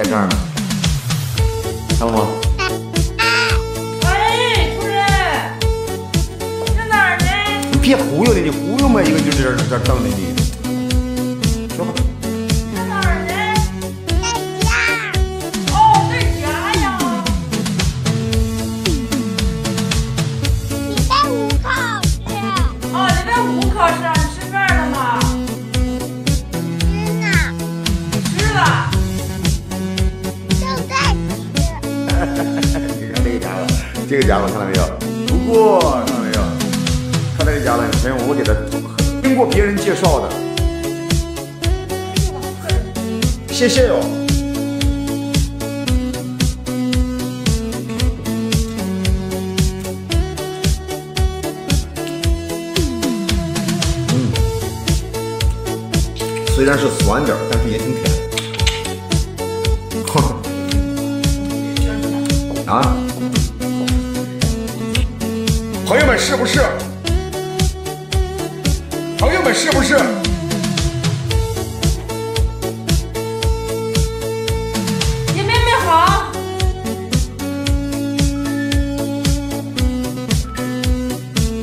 在这儿呢，看我。喂，主任，你在哪儿呢？你别忽悠了，你忽悠嘛，一个就这瞪着你。 这个家伙看到没有？不过看到没有？看到这家伙，你朋友我给他经过别人介绍的。谢谢哦。虽然是酸点，但是也挺甜。哼。啊？ 朋友们是不是？朋友们是不是？姐妹们好！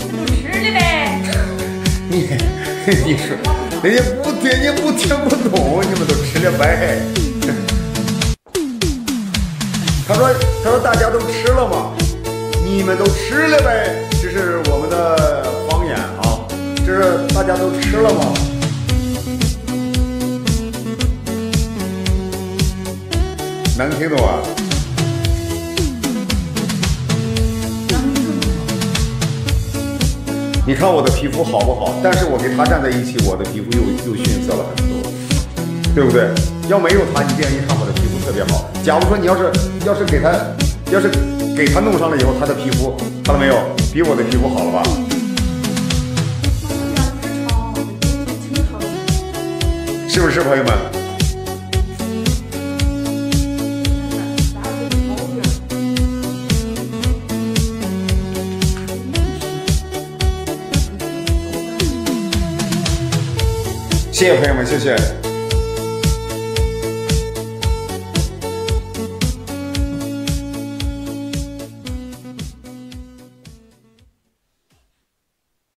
都吃的呗。你说，人家不听，人家不听不懂，你们都吃的呗。他说大家都吃了吗？你们都吃了呗。 这是我们的方言啊！这是大家都吃了吗？能听懂啊？你看我的皮肤好不好？但是我跟他站在一起，我的皮肤又逊色了很多，对不对？要没有他，你这样一看，我的皮肤特别好。假如说你要是给他，要是给他弄上了以后，他的皮肤看到没有？ 比我的皮肤好了吧？是不是朋友们？谢谢朋友们，谢谢。